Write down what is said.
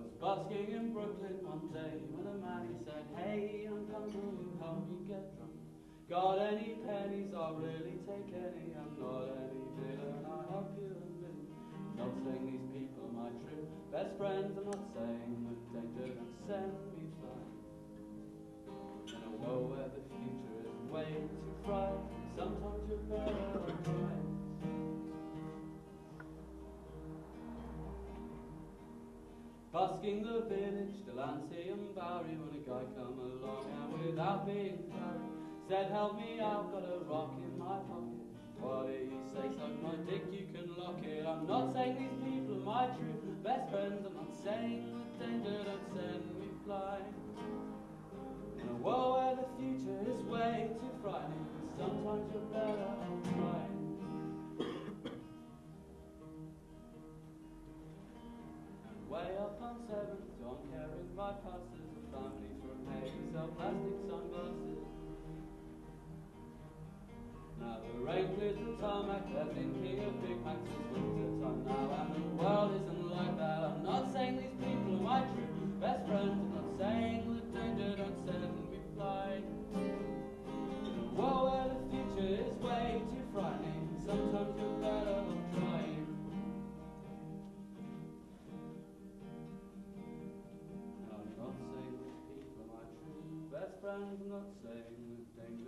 was busking in Brooklyn one day when a man he said, "Hey, I'm coming home, you get drunk. Got any pennies? I'll really take any. I'm not any dealer and I'll help you a bit. Not saying these people are my true best friends, I'm not saying that they didn't send me flying. In a world where the future is way too bright, sometimes you're better off trying." Busking the village, Delancey and Barry, when a guy come along and without being sorry said, "Help me, I've got a rock in my pocket. What do you say? Suck my dick, you can lock it. I'm not saying these people are my true best friends, I'm not saying that danger don't send me flying. In a world where the future is way too frightening, sometimes you're better off trying." Way up on 7th, John carries my passes and family from hay to sell plastic sunglasses. Now the rain clears the tarmac, they're thinking of Big Macs, it's winter time now and the world isn't like that. I'm not saying these people are my true best friends, I'm not saying that danger don't send me flying. In a world where the future is way too frightening, sometimes you're better off trying. Best friends, I'm not saying that things